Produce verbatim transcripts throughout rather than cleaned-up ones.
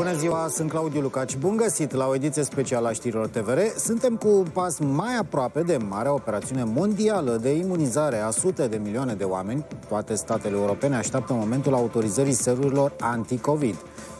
Bună ziua, sunt Claudiu Lucaci. Bun găsit la o ediție specială a știrilor T V R. Suntem cu un pas mai aproape de marea operațiune mondială de imunizare a sute de milioane de oameni. Toate statele europene așteaptă momentul autorizării serurilor anti-COVID,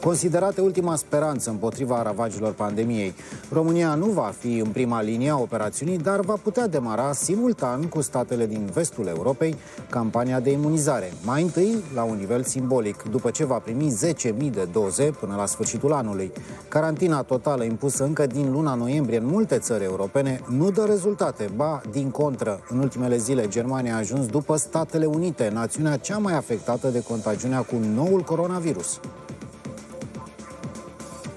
considerate ultima speranță împotriva ravagilor pandemiei. România nu va fi în prima linie a operațiunii, dar va putea demara simultan cu statele din vestul Europei campania de imunizare, mai întâi la un nivel simbolic, după ce va primi zece mii de doze până la sfârșitul anului. Carantina totală impusă încă din luna noiembrie în multe țări europene nu dă rezultate, ba din contră. În ultimele zile, Germania a ajuns după Statele Unite, națiunea cea mai afectată de contagiunea cu noul coronavirus.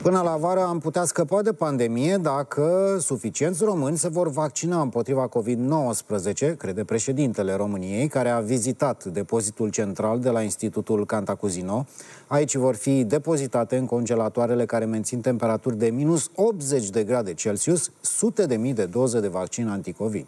Până la vară am putea scăpa de pandemie dacă suficienți români se vor vaccina împotriva COVID nouăsprezece, crede președintele României, care a vizitat depozitul central de la Institutul Cantacuzino. Aici vor fi depozitate în congelatoarele care mențin temperaturi de minus optzeci de grade Celsius sute de mii de doze de vaccin anticovid.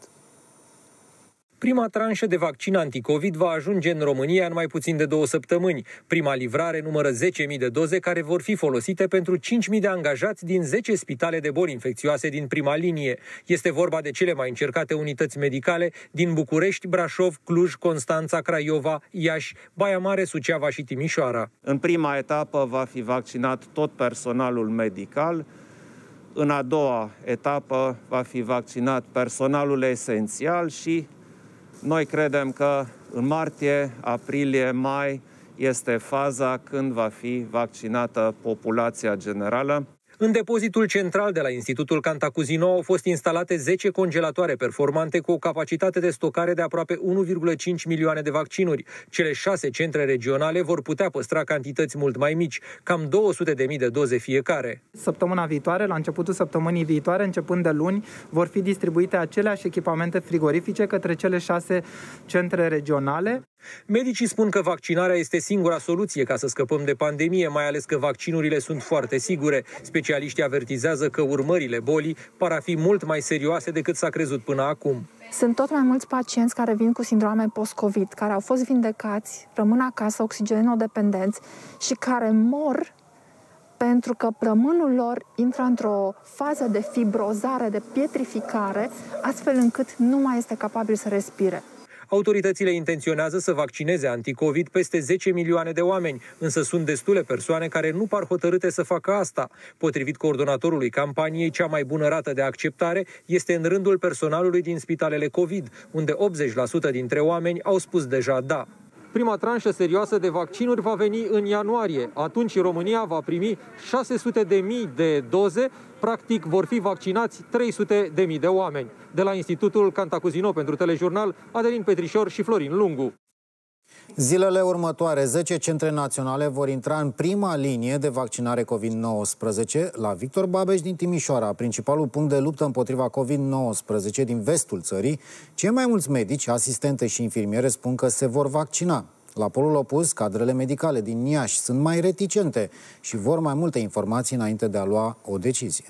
Prima tranșă de vaccin anticovid va ajunge în România în mai puțin de două săptămâni. Prima livrare numără zece mii de doze care vor fi folosite pentru cinci mii de angajați din zece spitale de boli infecțioase din prima linie. Este vorba de cele mai încercate unități medicale din București, Brașov, Cluj, Constanța, Craiova, Iași, Baia Mare, Suceava și Timișoara. În prima etapă va fi vaccinat tot personalul medical. În a doua etapă va fi vaccinat personalul esențial și noi credem că în martie, aprilie, mai este faza când va fi vaccinată populația generală. În depozitul central de la Institutul Cantacuzino au fost instalate zece congelatoare performante cu o capacitate de stocare de aproape unu virgulă cinci milioane de vaccinuri. Cele șase centre regionale vor putea păstra cantități mult mai mici, cam două sute de mii de doze fiecare. Săptămâna viitoare, la începutul săptămânii viitoare, începând de luni, vor fi distribuite aceleași echipamente frigorifice către cele șase centre regionale. Medicii spun că vaccinarea este singura soluție ca să scăpăm de pandemie, mai ales că vaccinurile sunt foarte sigure. Specialiștii avertizează că urmările bolii par a fi mult mai serioase decât s-a crezut până acum. Sunt tot mai mulți pacienți care vin cu sindrome post-COVID, care au fost vindecați, rămân acasă, oxigenodependenți și care mor pentru că plămânul lor intră într-o fază de fibrozare, de pietrificare, astfel încât nu mai este capabil să respire. Autoritățile intenționează să vaccineze anticovid peste zece milioane de oameni, însă sunt destule persoane care nu par hotărâte să facă asta. Potrivit coordonatorului campaniei, cea mai bună rată de acceptare este în rândul personalului din spitalele COVID, unde optzeci la sută dintre oameni au spus deja da. Prima tranșă serioasă de vaccinuri va veni în ianuarie. Atunci România va primi șase sute de mii de doze. Practic vor fi vaccinați trei sute de mii de oameni. De la Institutul Cantacuzino pentru Telejurnal, Adelin Petrișor și Florin Lungu. Zilele următoare, zece centre naționale vor intra în prima linie de vaccinare COVID nouăsprezece la Victor Babeș din Timișoara, principalul punct de luptă împotriva COVID nouăsprezece din vestul țării. Cei mai mulți medici, asistente și infirmiere spun că se vor vaccina. La polul opus, cadrele medicale din Iași sunt mai reticente și vor mai multe informații înainte de a lua o decizie.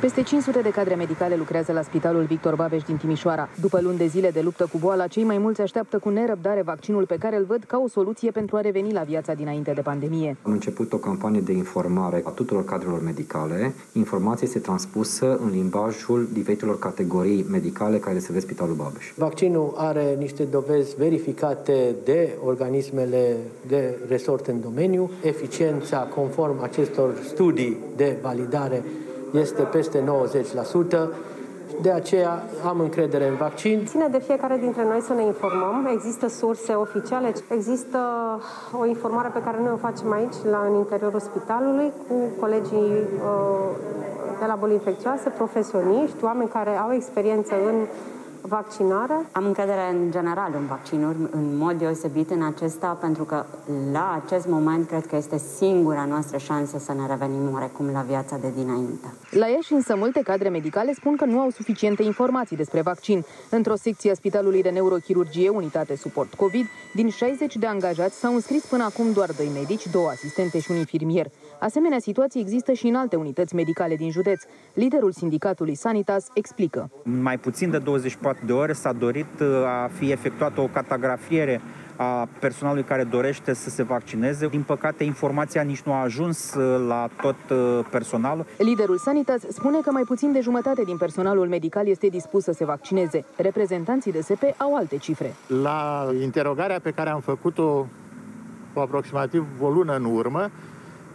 Peste cinci sute de cadre medicale lucrează la Spitalul Victor Babeș din Timișoara. După luni de zile de luptă cu boala, cei mai mulți așteaptă cu nerăbdare vaccinul pe care îl văd ca o soluție pentru a reveni la viața dinainte de pandemie. Am început o campanie de informare a tuturor cadrelor medicale. Informația este transpusă în limbajul diferitelor categorii medicale care se vede Spitalul Babeș. Vaccinul are niște dovezi verificate de organismele de resort în domeniu. Eficiența conform acestor studii de validare este peste nouăzeci la sută, de aceea am încredere în vaccin. Ține de fiecare dintre noi să ne informăm. Există surse oficiale, există o informare pe care noi o facem aici, la, în interiorul spitalului, cu colegii de la boli infecțioase, profesioniști, oameni care au experiență în vaccinare. Am încredere în general în vaccinuri, în mod deosebit în acesta, pentru că la acest moment cred că este singura noastră șansă să ne revenim oarecum la viața de dinainte. La Iași însă multe cadre medicale spun că nu au suficiente informații despre vaccin. Într-o secție a Spitalului de Neurochirurgie, unitate suport COVID, din șaizeci de angajați s-au înscris până acum doar doi medici, două asistente și un infirmier. Asemenea situații există și în alte unități medicale din județ. Liderul sindicatului Sanitas explică. Mai puțin de douăzeci și patru de ore s-a dorit a fi efectuată o cartografiere a personalului care dorește să se vaccineze. Din păcate, informația nici nu a ajuns la tot personalul. Liderul Sanitas spune că mai puțin de jumătate din personalul medical este dispus să se vaccineze. Reprezentanții de S P au alte cifre. La interogarea pe care am făcut-o aproximativ o lună în urmă,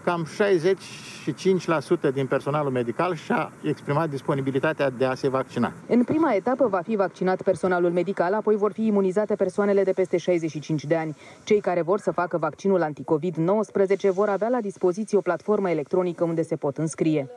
cam șaizeci și cinci la sută din personalul medical și-a exprimat disponibilitatea de a se vaccina. În prima etapă va fi vaccinat personalul medical, apoi vor fi imunizate persoanele de peste șaizeci și cinci de ani. Cei care vor să facă vaccinul anticovid nouăsprezece vor avea la dispoziție o platformă electronică unde se pot înscrie.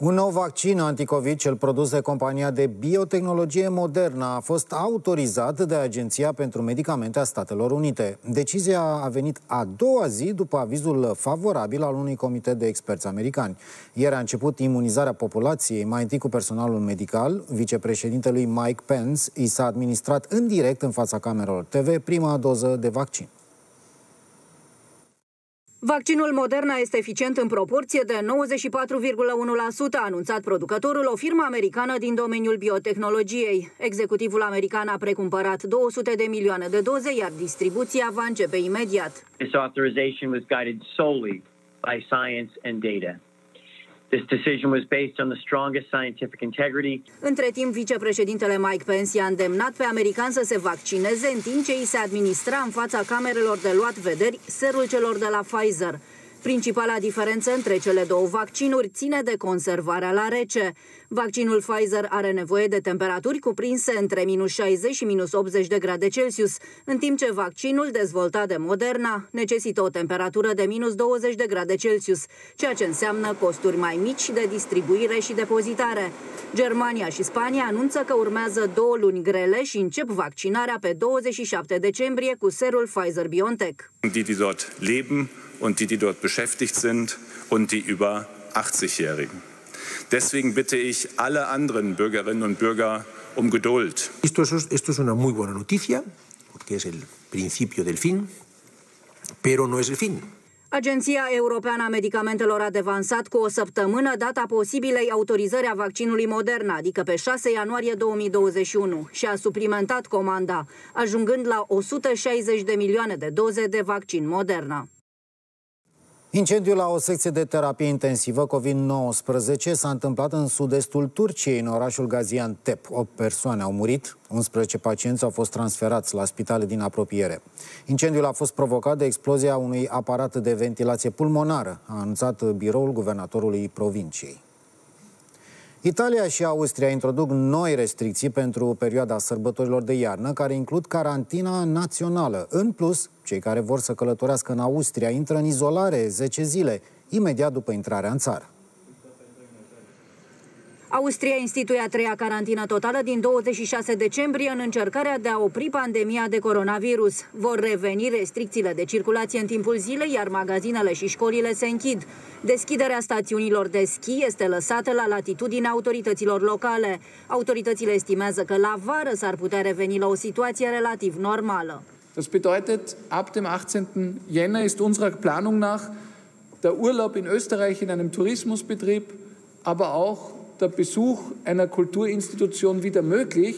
Un nou vaccin anticovid, cel produs de compania de biotehnologie Moderna, a fost autorizat de Agenția pentru Medicamente a Statelor Unite. Decizia a venit a doua zi după avizul favorabil al unui comitet de experți americani. Ieri a început imunizarea populației, mai întâi cu personalul medical. Vicepreședintelui Mike Pence i s-a administrat în direct în fața camerelor T V prima doză de vaccin. Vaccinul Moderna este eficient în proporție de nouăzeci și patru virgulă unu la sută, a anunțat producătorul, o firmă americană din domeniul biotehnologiei. Executivul american a precumpărat două sute de milioane de doze, iar distribuția va începe imediat. This authorization was guided solely by science and data. This decision was based on the strongest scientific integrity. Între timp, vicepreședintele Mike Pence i-a îndemnat pe americani să se vaccineze în timp ce i se administra în fața camerelor de luat vederi serul celor de la Pfizer. Principala diferență între cele două vaccinuri ține de conservarea la rece. Vaccinul Pfizer are nevoie de temperaturi cuprinse între minus șaizeci și minus optzeci de grade Celsius, în timp ce vaccinul dezvoltat de Moderna necesită o temperatură de minus douăzeci de grade Celsius, ceea ce înseamnă costuri mai mici de distribuire și depozitare. Germania și Spania anunță că urmează două luni grele și încep vaccinarea pe douăzeci și șapte decembrie cu serul Pfizer-BioNTech. Und die, die dort beschäftigt sind und die über achtzig-Jährigen. Deswegen bitte ich alle anderen Bürgerinnen und Bürger um Geduld. Esto es, esto es una muy buena noticia, porque es el principio del fin, pero no es el fin. Agenția Europeană a Medicamentelor a devansat cu o săptămână data posibilei autorizări a vaccinului Moderna, adică pe șase ianuarie două mii douăzeci și unu, și a suplimentat comanda, ajungând la o sută șaizeci de milioane de doze de vaccin Moderna. Incendiul la o secție de terapie intensivă COVID nouăsprezece s-a întâmplat în sud-estul Turciei, în orașul Gaziantep. opt persoane au murit, unsprezece pacienți au fost transferați la spitale din apropiere. Incendiul a fost provocat de explozia unui aparat de ventilație pulmonară, a anunțat biroul guvernatorului provinciei. Italia și Austria introduc noi restricții pentru perioada sărbătorilor de iarnă, care includ carantina națională. În plus, cei care vor să călătorească în Austria intră în izolare zece zile, imediat după intrarea în țară. Austria instituie a treia carantină totală din douăzeci și șase decembrie în încercarea de a opri pandemia de coronavirus. Vor reveni restricțiile de circulație în timpul zilei, iar magazinele și școlile se închid. Deschiderea stațiunilor de schi este lăsată la latitudinea autorităților locale. Autoritățile estimează că la vară s-ar putea reveni la o situație relativ normală. Das bedeutet, ab dem achtzehnten Jänner ist unserer Planung nach der Urlaub in Österreich in einem Tourismusbetrieb, aber auch der Besuch einer Kulturinstitution wieder möglich,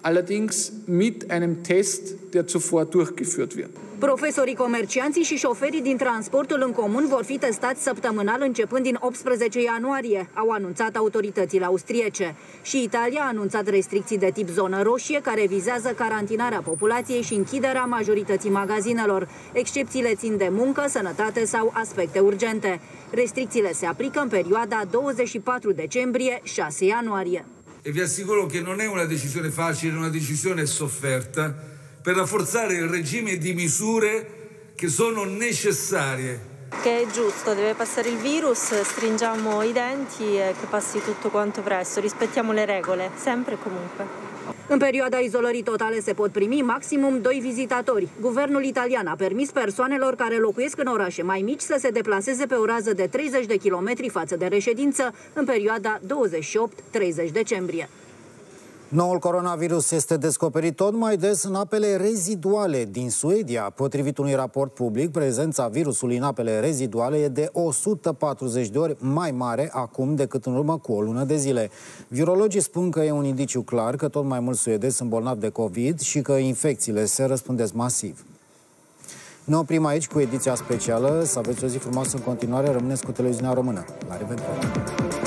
allerdings mit einem Test, der zuvor durchgeführt wird. Profesorii, comercianții și șoferii din transportul în comun vor fi testați săptămânal începând din optsprezece ianuarie, au anunțat autoritățile austriece. Și Italia a anunțat restricții de tip zonă roșie, care vizează carantinarea populației și închiderea majorității magazinelor. Excepțiile țin de muncă, sănătate sau aspecte urgente. Restricțiile se aplică în perioada douăzeci și patru decembrie - șase ianuarie. E vi assicuro che non è una decisione facile, una decisione sofferta, per rafforzare il regime di misure che sono necessarie. Che è giusto, deve passare il virus, stringiamo i denti e che passi tutto quanto presto, rispettiamo le regole, sempre e comunque. În perioada izolării totale se pot primi maximum doi vizitatori. Guvernul italian a permis persoanelor care locuiesc în orașe mai mici să se deplaseze pe o rază de treizeci de kilometri față de reședință în perioada douăzeci și opt - treizeci decembrie. Noul coronavirus este descoperit tot mai des în apele reziduale din Suedia. Potrivit unui raport public, prezența virusului în apele reziduale e de o sută patruzeci de ori mai mare acum decât în urmă cu o lună de zile. Virologii spun că e un indiciu clar că tot mai mulți suedezi sunt bolnavi de COVID și că infecțiile se răspândesc masiv. Ne oprim aici cu ediția specială. Să aveți o zi frumoasă în continuare. Rămâneți cu Televiziunea Română. La revedere!